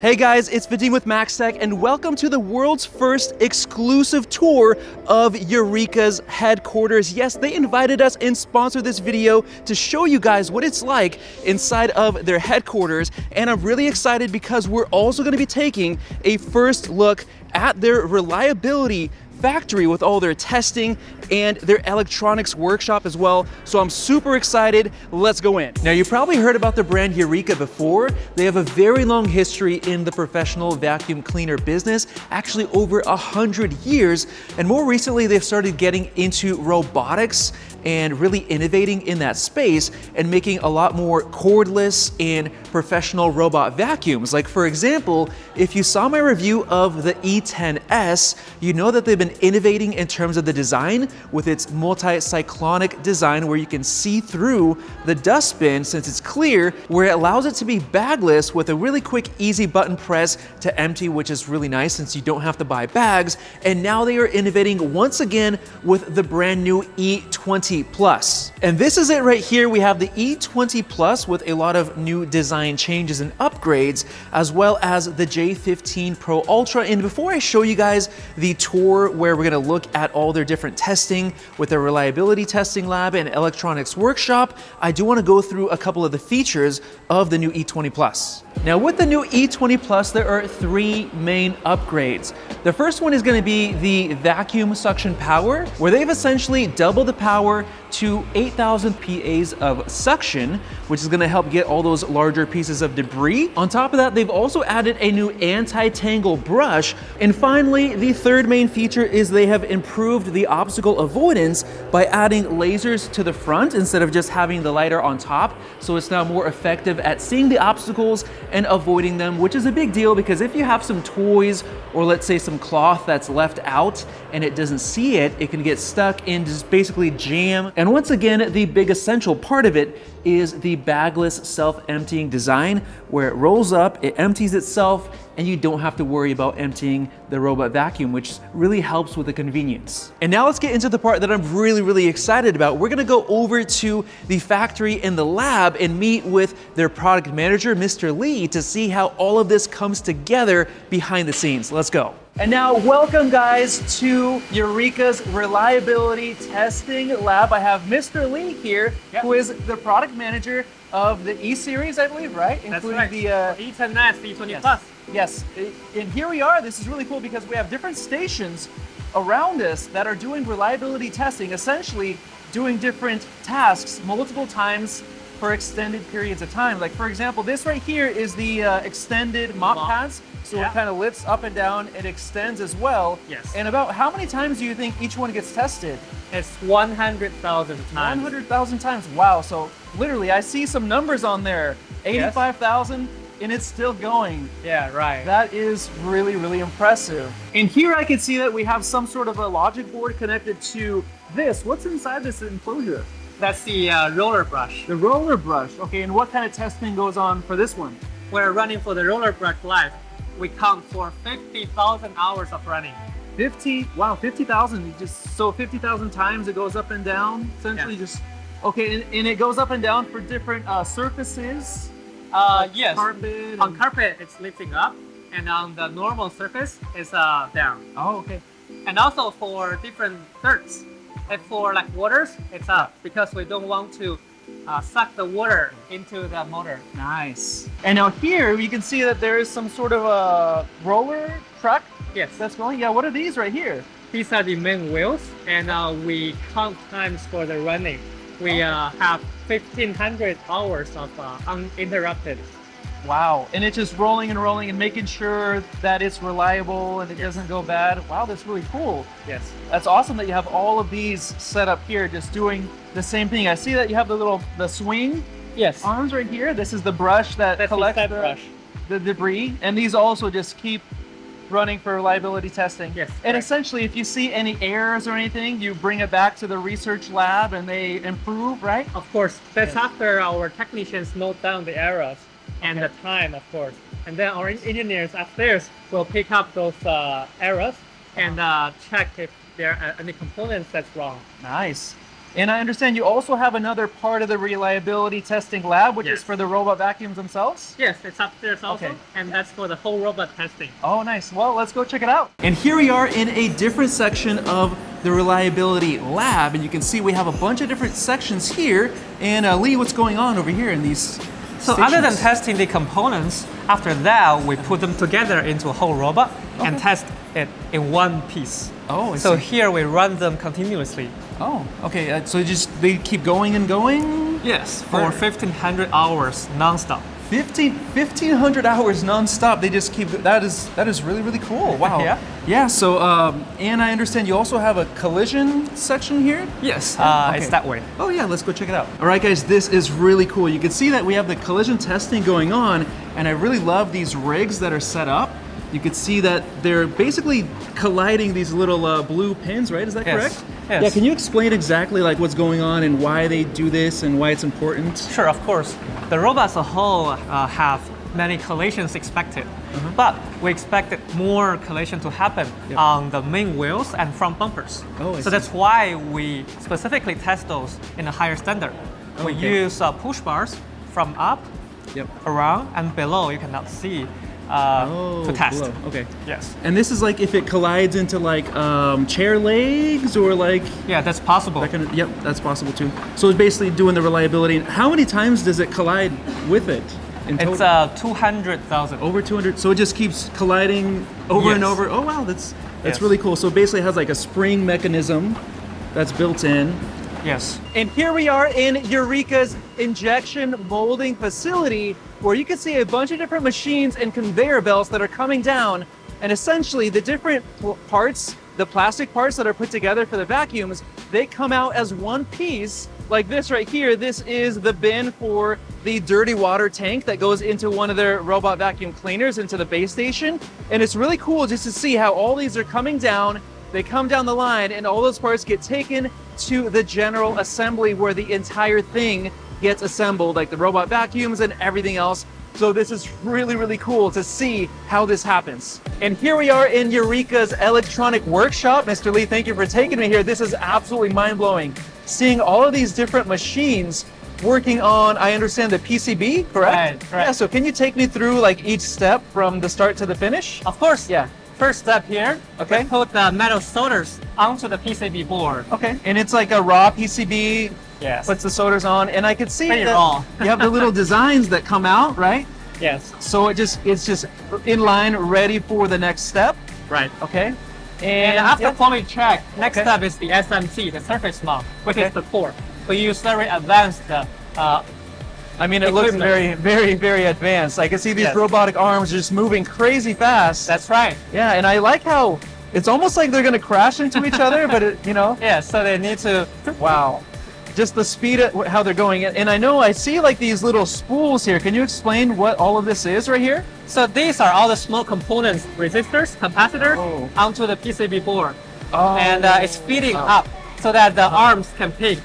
Hey guys, it's Vadim with Max Tech, and welcome to the world's first exclusive tour of Eureka's headquarters. Yes, they invited us and sponsored this video to show you guys what it's like inside of their headquarters, and I'm really excited because we're also going to be taking a first look at their reliability factory with all their testing and their electronics workshop as well. So I'm super excited. Let's go in. Now, you probably heard about the brand Eureka before. They have a very long history in the professional vacuum cleaner business, actually over 100 years. And more recently, they've started getting into robotics and really innovating in that space and making a lot more cordless and professional robot vacuums. Like, for example, if you saw my review of the E10S, you know that they've been innovating in terms of the design with its multi-cyclonic design, where you can see through the dustbin since it's clear, where it allows it to be bagless with a really quick, easy button press to empty, which is really nice since you don't have to buy bags. And now they are innovating once again with the brand new E20 Plus. And this is it right here. We have the E20 Plus with a lot of new design changes and upgrades, as well as the J15 Pro Ultra. And before I show you guys the tour where we're gonna look at all their different testing with their reliability testing lab and electronics workshop, I do wanna go through a couple of the features of the new E20 Plus. Now, with the new E20 Plus, there are three main upgrades. The first one is gonna be the vacuum suction power, where they've essentially doubled the power to 8,000 PAs of suction, which is gonna help get all those larger pieces of debris. On top of that, they've also added a new anti-tangle brush. And finally, the third main feature is they have improved the obstacle avoidance by adding lasers to the front instead of just having the lidar on top. So it's now more effective at seeing the obstacles and avoiding them, which is a big deal because if you have some toys or, let's say, some cloth that's left out and it doesn't see it, it can get stuck and just basically jam. And once again, the big essential part of it is the bagless self-emptying design, where it rolls up, it empties itself, and you don't have to worry about emptying the robot vacuum, which really helps with the convenience. And now let's get into the part that I'm really excited about. We're gonna go over to the factory and the lab and meet with their product manager, Mr. Lee, to see how all of this comes together behind the scenes. Let's go. And now, welcome guys to Eureka's reliability testing lab. I have Mr. Lee here, who is the product manager of the E-Series, I believe, right? That's right. The E10S, the E20 Plus. Yes, and here we are. This is really cool because we have different stations around us that are doing reliability testing, essentially doing different tasks multiple times for extended periods of time. Like, for example, this right here is the extended mop pads. So it kind of lifts up and down, it extends as well. Yes. And about how many times do you think each one gets tested? It's 100,000 times. 100,000 times, wow. So literally, I see some numbers on there, 85,000, and it's still going. Yeah, right. That is really impressive. And here I can see that we have some sort of a logic board connected to this. What's inside this enclosure? That's the roller brush. The roller brush, okay. And what kind of testing goes on for this one? We're running for the roller brush life. We count for 50,000 hours of running. 50,000, just so 50,000 times it goes up and down, essentially. And it goes up and down for different surfaces? Like carpet. On carpet, it's lifting up, and on the normal surface, it's down. Oh, okay. And also for different dirts. And for like waters, it's up, because we don't want to suck the water into the motor. Nice. And now here we can see that there is some sort of a roller truck. Yes. That's going. Yeah. What are these right here? These are the main wheels, and we count times for the running. We have 1,500 hours of uninterrupted. Wow. And it's just rolling and rolling and making sure that it's reliable and it doesn't go bad. Wow, that's really cool. Yes. That's awesome that you have all of these set up here just doing the same thing. I see that you have the little swing arms right here. This is the brush that collects the debris. And these also just keep running for reliability testing. Yes. And essentially, if you see any errors or anything, you bring it back to the research lab and they improve, right? Of course. That's after our technicians note down the errors. And the time, of course. And then our engineers upstairs will pick up those errors and check if there are any components that's wrong. Nice. And I understand you also have another part of the reliability testing lab, which is for the robot vacuums themselves? Yes, it's upstairs also, and that's for the whole robot testing. Oh, nice. Well, let's go check it out. And here we are in a different section of the reliability lab, and you can see we have a bunch of different sections here. And Lee, what's going on over here in these stations? Other than testing the components, after that, we put them together into a whole robot and test it in one piece. Oh, I see. So here we run them continuously. Oh, okay. So just they keep going and going? Yes, for 1,500 hours non-stop. 1,500 hours non-stop. They just keep, that is really, really cool. Wow. Yeah, so, and I understand you also have a collision section here? Yes, it's that way. Oh yeah, let's go check it out. All right guys, this is really cool. You can see that we have the collision testing going on, and I really love these rigs that are set up. You could see that they're basically colliding these little blue pins, right? Is that correct? Yes. Yeah, can you explain exactly like what's going on and why they do this and why it's important? Sure, of course. The robots as a whole have many collisions expected, but we expected more collision to happen on the main wheels and front bumpers. Oh, so that's why we specifically test those in a higher standard. We use push bars from up, around, and below. You cannot see. To test. Below. Okay. Yes. And this is like if it collides into like chair legs or like. Yeah, that's possible. That kind of, that's possible too. So it's basically doing the reliability. How many times does it collide with it? It's 200,000. Over 200. So it just keeps colliding over and over. Oh wow, that's really cool. So basically it has like a spring mechanism that's built in. Yes. And here we are in Eureka's injection molding facility, where you can see a bunch of different machines and conveyor belts that are coming down, and essentially the different parts, the plastic parts that are put together for the vacuums, they come out as one piece like this right here. This is the bin for the dirty water tank that goes into one of their robot vacuum cleaners into the base station. And it's really cool just to see how all these are coming down. They come down the line and all those parts get taken to the general assembly where the entire thing gets assembled, like the robot vacuums and everything else. So this is really, really cool to see how this happens. And here we are in Eureka's electronic workshop. Mr. Lee, thank you for taking me here. This is absolutely mind-blowing. Seeing all of these different machines working on, I understand, the PCB, correct? Right. Yeah, so can you take me through like each step from the start to the finish? Of course. Yeah. First step here, we put the metal solders onto the PCB board. Okay, and it's like a raw PCB, puts the solders on, and I could see that you have the little designs that come out, right? Yes. So it's just in line, ready for the next step? Right. Okay. And after plumbing check, next step is the SMT, the surface mount, which is the core. We use very advanced I mean, it looks very, very, very advanced. I can see these robotic arms just moving crazy fast. That's right. Yeah, and I like how it's almost like they're going to crash into each other, but it, you know. Yeah, so they need to, just the speed at how they're going. And I know I see like these little spools here. Can you explain what all of this is right here? So these are all the small components, resistors, capacitors, onto the PCB board. Oh. And it's feeding up so that the arms can pick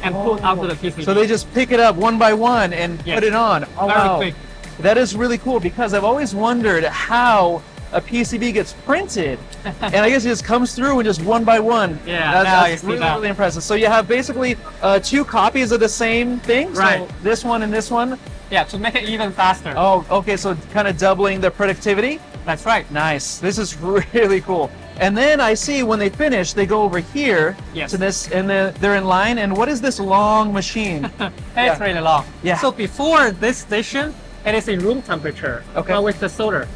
and pull out to the PCB. So they just pick it up one by one and put it on. Oh, wow. Quick. That is really cool because I've always wondered how a PCB gets printed. And I guess it just comes through and just one by one. Yeah, that's really, really impressive. So you have basically two copies of the same thing? Right. So this one and this one? Yeah, to make it even faster. Oh, okay. So kind of doubling the productivity? That's right. Nice. This is really cool. And then I see when they finish, they go over here to this, and they're in line. And what is this long machine? It's really long. Yeah. So before this station, it is in room temperature. Okay. But with the solder,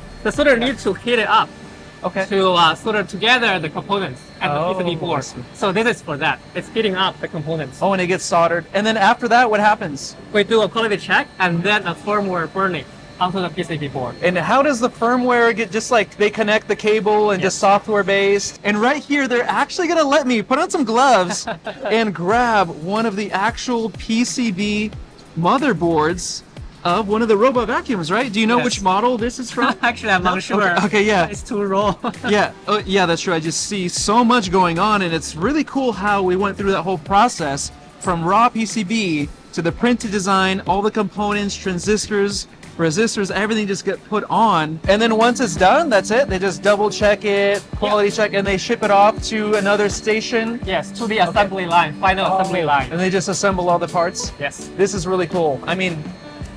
needs to heat it up. Okay. To solder together the components and the PCB board. So this is for that. It's heating up the components. Oh, and it gets soldered. And then after that, what happens? We do a quality check and then a firmware burn-in onto the PCB board. And how does the firmware get, just like they connect the cable and just software based? And right here, they're actually gonna let me put on some gloves and grab one of the actual PCB motherboards of one of the robot vacuums, right? Do you know which model this is from? Actually, I'm not sure. Okay, yeah. It's too raw. Yeah, that's true. I just see so much going on, and it's really cool how we went through that whole process from raw PCB to the printed design, all the components, transistors, resistors, everything just get put on. And then once it's done, that's it. They just double check it, quality check, and they ship it off to another station. Yes, to the assembly line, final assembly line. And they just assemble all the parts? Yes. This is really cool. I mean,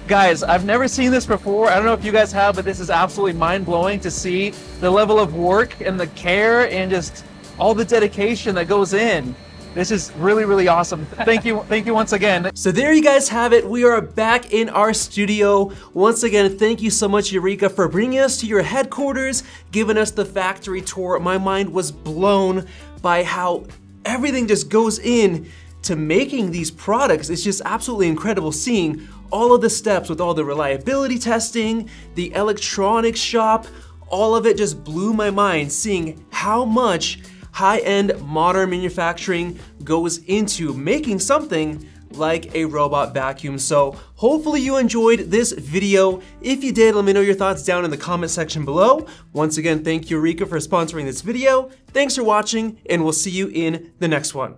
guys, I've never seen this before. I don't know if you guys have, but this is absolutely mind-blowing to see the level of work and the care and just all the dedication that goes in. This is really, really awesome. Thank you once again. So there you guys have it. We are back in our studio. Once again, thank you so much, Eureka, for bringing us to your headquarters, giving us the factory tour. My mind was blown by how everything just goes in to making these products. It's just absolutely incredible seeing all of the steps with all the reliability testing, the electronics shop, all of it just blew my mind seeing how much high-end modern manufacturing goes into making something like a robot vacuum. So hopefully you enjoyed this video. If you did, let me know your thoughts down in the comment section below. Once again, thank you, Eureka, for sponsoring this video. Thanks for watching, and we'll see you in the next one.